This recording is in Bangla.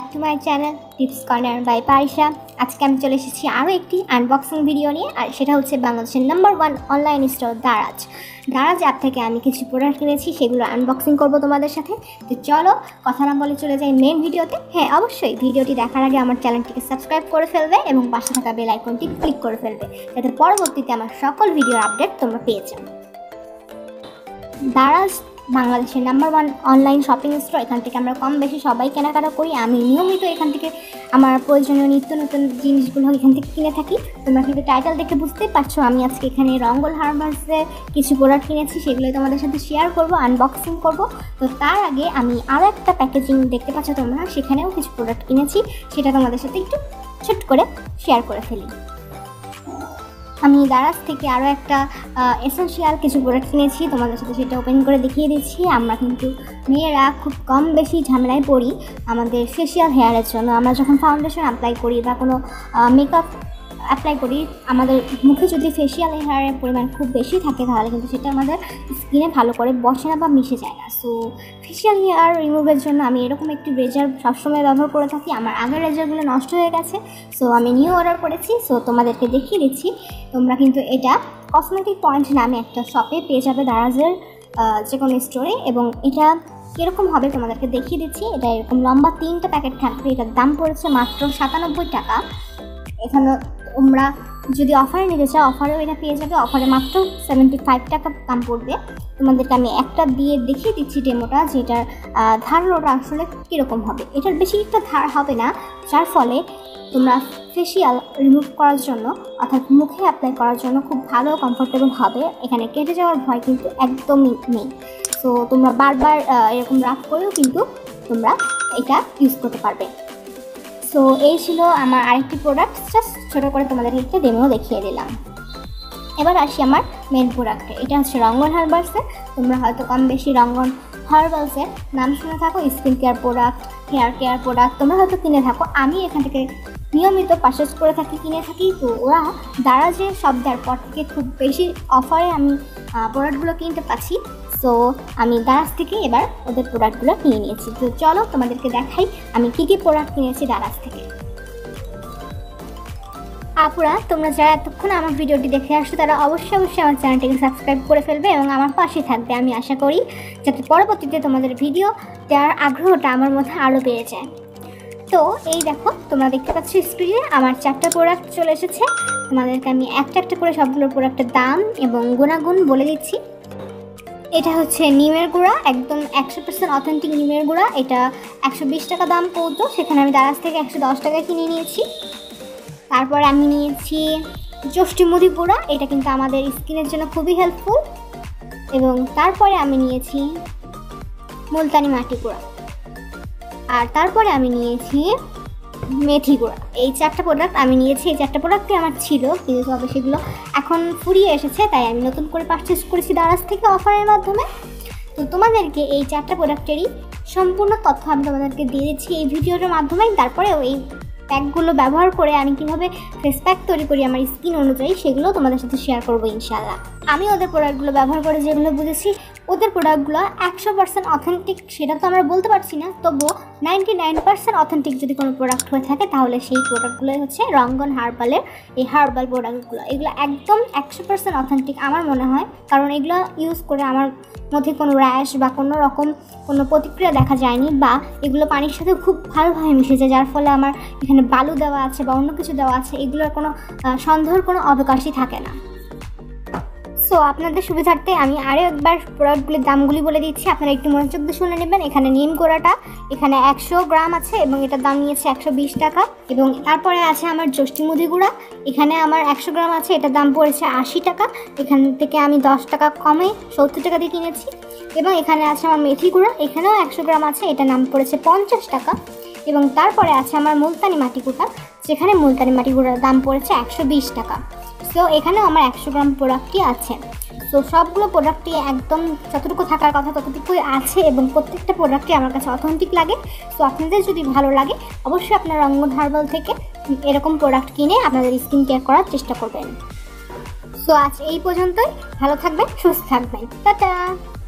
Back to my channel tips corner by Parisha. आज के चले एक आनबक्सिंग भिडियो नहीं Bangladesh number one online store Daraz. Daraz app थेके किछु प्रोडक्ट किनेछि सेगुलो आनबक्सिंग करब तोमादेर साथे। तो चलो कथा ना बोले चले जाए मेन भिडियोते। हाँ अवश्य भिडियोटी देखार आगे आमार चैनलटिके सबस्क्राइब करे फेलबे एबं पाशे थाका बेल आइकनटी क्लिक करे फेलबे जाते परवर्तीते आमार सकल भिडियोर आपडेट तोमरा पेये जाओ। Daraz Bangladesh number one online shopping store. एखान कम बेशी सबाई केनाकाटा करी। आमी नियमित एखान प्रयोजनीय नित्य नतून जिनिसगुलो एखान किने थाकी। तोमरा किन्तु टाइटल देखे बुझते पारछो आमी आजके एखाने रंगुन हार्बाल्सेर किछु प्रोडक्ट किनेछि सेगुलोई तोमादेर साथे शेयर करब, आनबक्सिंग करब। तो तार आगे आमी आरो एकटा पैकेजिंग देखते पाच्छो तोमरा, सेखानेও किछु प्रोडक्ट किनेछि सेटा तोमादेर साथे एकटु छोट करे शेयर करे फेली। आमी दाराज थेके आरो एकटा एसेंशियल किछु प्रोडक्ट किनेछि तोमादेर साथे सेटा ओपेन करे देखिए दिच्छी। आमरा किन्तु मेयेरा खूब कम बेशी झामेलाय पड़ी आमादेर फेशियल हेयारेर जन्य। आमरा जखन फाउंडेशन अप्लाई करी बा कोनो मेकआप अप्लाई करी आमादेर मुखे जदि फेशियल हेयारेर परिमाण खूब बेशी थाके ताहले किन्तु सेटा आमादेर स्किने भालो करे बसे ना बा मिशे जाय ना। सो फेशियल हेयार रिमुभের জন্য আমি এরকম একটি রেজার সব সময় ব্যবহার করে থাকি। আমার আগের রেজারগুলো নষ্ট হয়ে গেছে, সো আমি নিউ অর্ডার করেছি। সো তোমাদেরকে দেখিয়ে দিচ্ছি। তোমরা কিন্তু এটা কসমেটিক পয়েন্ট নামে একটা শপে পেয়ে যাবে দারাজের যে কোনো স্টোরে। এবং এটা এরকম হবে তোমাদেরকে দেখিয়ে দিচ্ছি। এটা এরকম লম্বা তিনটা প্যাকেট থাকবে। এটার দাম পড়েছে মাত্র ৯৭ টাকা। এখানে তোমরা যদি অফারে নিতে চাও অফারেও এটা পেয়ে যাবে। অফারে মাত্র ৭৫ টাকা দাম পড়বে। তোমাদেরকে আমি একটা দিয়ে দেখিয়ে দিচ্ছি ডেমোটা, যেটার ধারটা আসলে কীরকম হবে। এটার বেশি একটা ধার হবে না, যার ফলে তোমরা ফেশিয়াল রিমুভ করার জন্য অর্থাৎ মুখে অ্যাপ্লাই করার জন্য খুব ভালো কমফোর্টেবল হবে। এখানে কেটে যাওয়ার ভয় কিন্তু একদমই নেই। সো তোমরা বারবার এরকম রাফ করেও কিন্তু তোমরা এটা ইউজ করতে পারবে। सो ये छिलो आमार आरेकटी प्रोडक्ट, जस्ट छोटो करे तोमादेर एकटा डेमो देखिए दिलाम। एबार आसि आमार मेन प्रोडक्टे। एटा हच्छे रंगुन हार्बाल्सेर। तोमरा हयतो कम बेशी रंगुन हार्बाल्सेर नाम शुने थाको। Skin care product, hair care product तोमरा हयतो किने थाको। आमी एखान थेके नियमित पार्चेस करे थाकी, किने थाकी। तो ओरा दाराजे सब दारपट थेके खूब बेशी अफारे आमी प्रोडक्टगुलो किनते पाচ্ছি। सो आमी दाराज थेके एबार ओদের प्रोडक्टगुलो किने निয়েছি। तो चलो তোমাদেরকে দেখাই আমি কি কি প্রোডাক্ট কিনেছি দারাজ থেকে। আপুরা তোমরা যারা এতক্ষণ আমার ভিডিওটি দেখে আসছো তারা অবশ্যই অবশ্যই আমার চ্যানেলটিকে সাবস্ক্রাইব করে ফেলবে এবং আমার পাশে থাকবে। আমি আশা করি যাতে পরবর্তীতে তোমাদের ভিডিও দেওয়ার আগ্রহটা আমার মধ্যে আরও বেড়ে যায়। তো এই দেখো তোমরা দেখতে পাচ্ছ স্ক্রিনে আমার 4টা প্রোডাক্ট চলে এসেছে। তোমাদেরকে আমি একটা একটা করে সবগুলো প্রোডাক্টের দাম এবং গুণাগুণ বলে দিচ্ছি। এটা হচ্ছে নিমের গুঁড়া, একদম 100% অথেন্টিক নিমের গুঁড়া। এটা ১২০ টাকা দাম পড়তো, সেখানে আমি দারাজ থেকে ১১০ টাকায় কিনে নিয়েছি। তারপর আমি নিয়েছি জষ্টিমধি গুঁড়া, এটা কিন্তু আমাদের স্কিনের জন্য খুবই হেল্পফুল। এবং তারপরে আমি নিয়েছি মুলতানি মাটি গুঁড়া, আর তারপরে আমি নিয়েছি মেথি গুঁড়া। এই 4টা প্রোডাক্ট আমি নিয়েছি। এই 4টা প্রোডাক্টই আমার ছিল, কিন্তু তবে সেগুলো এখন ফুরিয়ে এসেছে, তাই আমি নতুন করে পারচেস করেছি দারাজ থেকে অফারের মাধ্যমে। তো তোমাদেরকে এই 4টা প্রোডাক্টেরই সম্পূর্ণ তথ্য আমি তোমাদেরকে দিয়েছি এই ভিডিওর মাধ্যমে। তারপরেও এই প্যাকগুলো ব্যবহার করে আমি কীভাবে ফেস প্যাক তৈরি করি আমার স্কিন অনুযায়ী সেগুলো তোমাদের সাথে শেয়ার করবো ইনশাআল্লাহ। আমি ওদের প্রোডাক্টগুলো ব্যবহার করে যেগুলো বুঝেছি, ওদের প্রোডাক্টগুলো 100% অথেন্টিক সেটা তো আমরা বলতে পারছি না, তবুও 99% অথেন্টিক যদি কোনো প্রোডাক্ট হয়ে থাকে তাহলে সেই প্রোডাক্টগুলোই হচ্ছে রঙ্গন হার্বালের এই হার্বাল প্রোডাক্টগুলো। এগুলো একদম 100% অথেন্টিক আমার মনে হয়, কারণ এগুলো ইউজ করে আমার মধ্যে কোনো র্যাশ বা কোনো রকম কোনো প্রতিক্রিয়া দেখা যায়নি, বা এগুলো পানির সাথে খুব ভালোভাবে মিশে যায়, যার ফলে আমার এখানে বালু দেওয়া আছে বা অন্য কিছু দেওয়া আছে এগুলোর কোনো সন্দেহের কোনো অবকাশই থাকে না। সো আপনাদের সুবিধার্থে আমি আরও একবার প্রোডাক্টগুলির দামগুলি বলে দিচ্ছি, আপনারা একটু মনোযোগ দিয়ে শুনে নেবেন। এখানে নিম গুঁড়াটা এখানে 100 গ্রাম আছে এবং এটার দাম নিয়েছে ১২০ টাকা। এবং তারপরে আছে আমার জষ্টিমধি গুঁড়া, এখানে আমার 100 গ্রাম আছে, এটার দাম পড়েছে ৮০ টাকা। এখান থেকে আমি 10 টাকা কমে ৭০ টাকা দিয়ে কিনেছি। এবং এখানে আছে আমার মেথি গুঁড়া, এখানেও 100 গ্রাম আছে, এটার দাম পড়েছে ৫০ টাকা। এবং তারপরে আছে আমার মুলতানি মাটি গুঁড়া, যেখানে মুলতানি মাটি গুঁড়ার দাম পড়েছে ১২০ টাকা। সো এখানেও আমার 100 গ্রাম প্রোডাক্টই আছে। সো সবগুলো প্রোডাক্টই একদম যতটুকু থাকার কথা ততটুকুই আছে এবং প্রত্যেকটা প্রোডাক্টই আমার কাছে অথেন্টিক লাগে। সো আপনাদের যদি ভালো লাগে অবশ্যই আপনার রঙ্গন হার্বাল থেকে এরকম প্রোডাক্ট কিনে আপনাদের স্কিন কেয়ার করার চেষ্টা করবেন। সো আজ এই পর্যন্তই, ভালো থাকবেন, সুস্থ থাকবেন, টাটা।